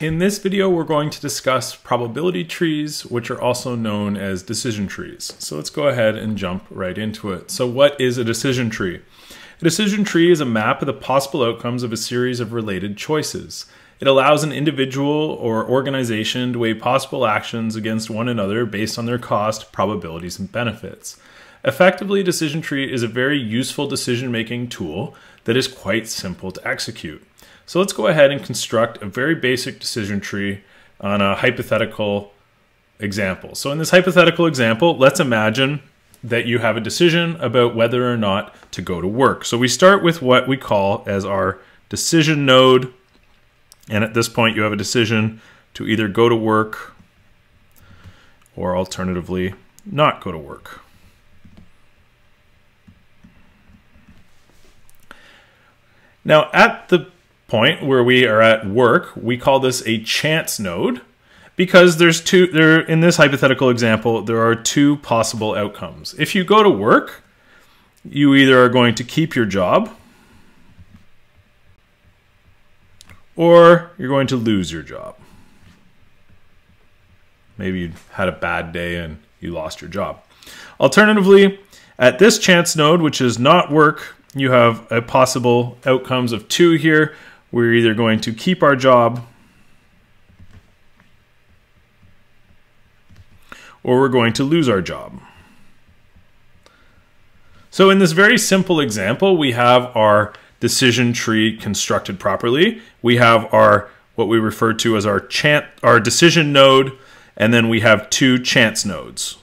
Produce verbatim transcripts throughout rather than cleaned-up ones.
In this video, we're going to discuss probability trees, which are also known as decision trees. So let's go ahead and jump right into it. So what is a decision tree? A decision tree is a map of the possible outcomes of a series of related choices. It allows an individual or organization to weigh possible actions against one another based on their cost, probabilities, and benefits. Effectively, a decision tree is a very useful decision-making tool that is quite simple to execute. So let's go ahead and construct a very basic decision tree on a hypothetical example. So in this hypothetical example, let's imagine that you have a decision about whether or not to go to work. So we start with what we call as our decision node. And at this point, you have a decision to either go to work or alternatively not go to work. Now, at the point where we are at work, we call this a chance node because there's two there in this hypothetical example, there are two possible outcomes. If you go to work, you either are going to keep your job or you're going to lose your job. Maybe you had a bad day and you lost your job. Alternatively, at this chance node, which is not work, you have a possible outcomes of two here. We're either going to keep our job or we're going to lose our job. So in this very simple example, we have our decision tree constructed properly. We have our what we refer to as our chance, our decision node, and then we have two chance nodes.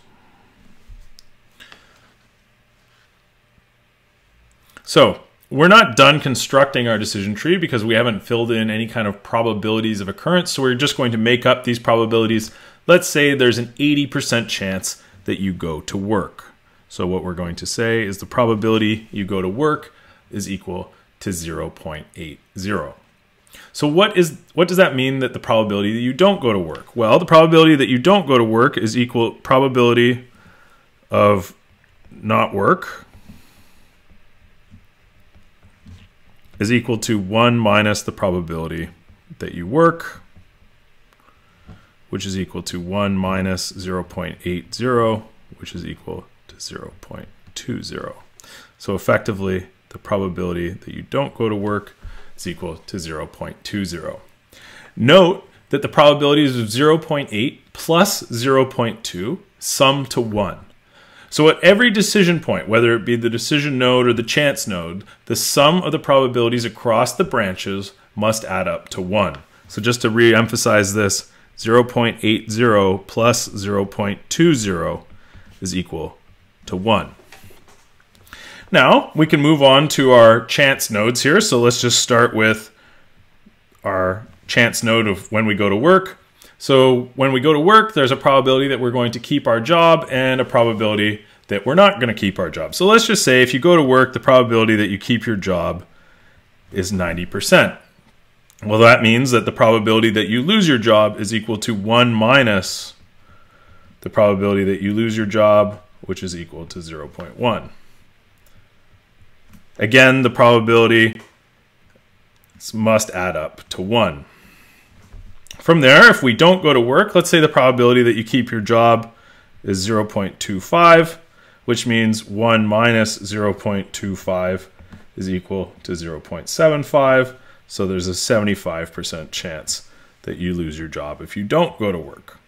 So we're not done constructing our decision tree because we haven't filled in any kind of probabilities of occurrence. So we're just going to make up these probabilities. Let's say there's an eighty percent chance that you go to work. So what we're going to say is the probability you go to work is equal to zero point eight zero. So what is what does that mean that the probability that you don't go to work? Well, the probability that you don't go to work is equal probability of not work is equal to one minus the probability that you work, which is equal to one minus zero point eight zero, which is equal to zero point two zero. So effectively, the probability that you don't go to work is equal to zero point two zero. Note that the probabilities of zero point eight plus zero point two sum to one. So at every decision point, whether it be the decision node or the chance node, the sum of the probabilities across the branches must add up to one. So just to re-emphasize this, zero point eight zero plus zero point two zero is equal to one. Now we can move on to our chance nodes here. So let's just start with our chance node of when we go to work. So when we go to work, there's a probability that we're going to keep our job and a probability that we're not going to keep our job. So let's just say if you go to work, the probability that you keep your job is ninety percent. Well, that means that the probability that you lose your job is equal to one minus the probability that you lose your job, which is equal to zero point one. Again, the probability must add up to one. From there, if we don't go to work, let's say the probability that you keep your job is zero point two five, which means one minus zero point two five is equal to zero point seven five. So there's a seventy-five percent chance that you lose your job if you don't go to work.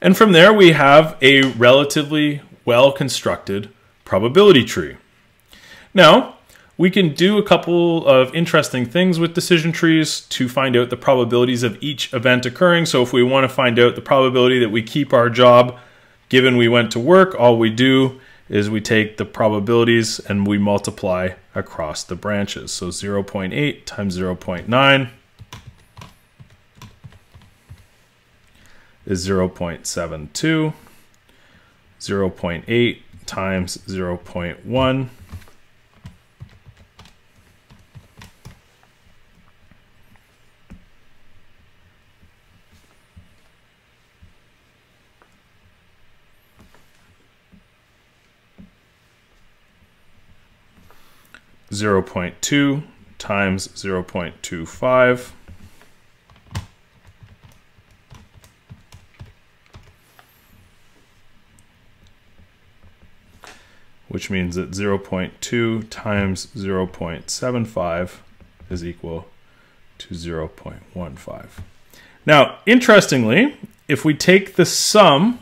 And from there, we have a relatively well-constructed probability tree. Now, we can do a couple of interesting things with decision trees to find out the probabilities of each event occurring. So if we want to find out the probability that we keep our job, given we went to work, all we do is we take the probabilities and we multiply across the branches. So zero point eight times zero point nine is zero point seven two. zero point eight times zero point one zero point two times zero point two five. Which means that zero point two times zero point seven five is equal to zero point one five. Now, interestingly, if we take the sum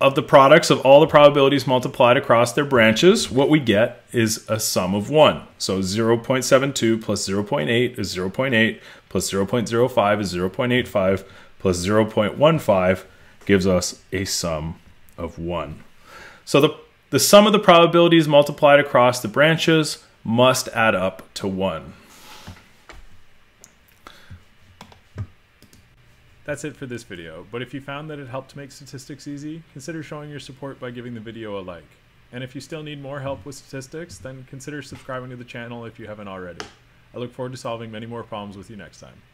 of the products of all the probabilities multiplied across their branches, what we get is a sum of one. So zero point seven two plus zero point eight is zero point eight, plus zero point zero five is zero point eight five, plus zero point one five gives us a sum of one. So the The sum of the probabilities multiplied across the branches must add up to one. That's it for this video, but if you found that it helped make statistics easy, consider showing your support by giving the video a like. And if you still need more help with statistics, then consider subscribing to the channel if you haven't already. I look forward to solving many more problems with you next time.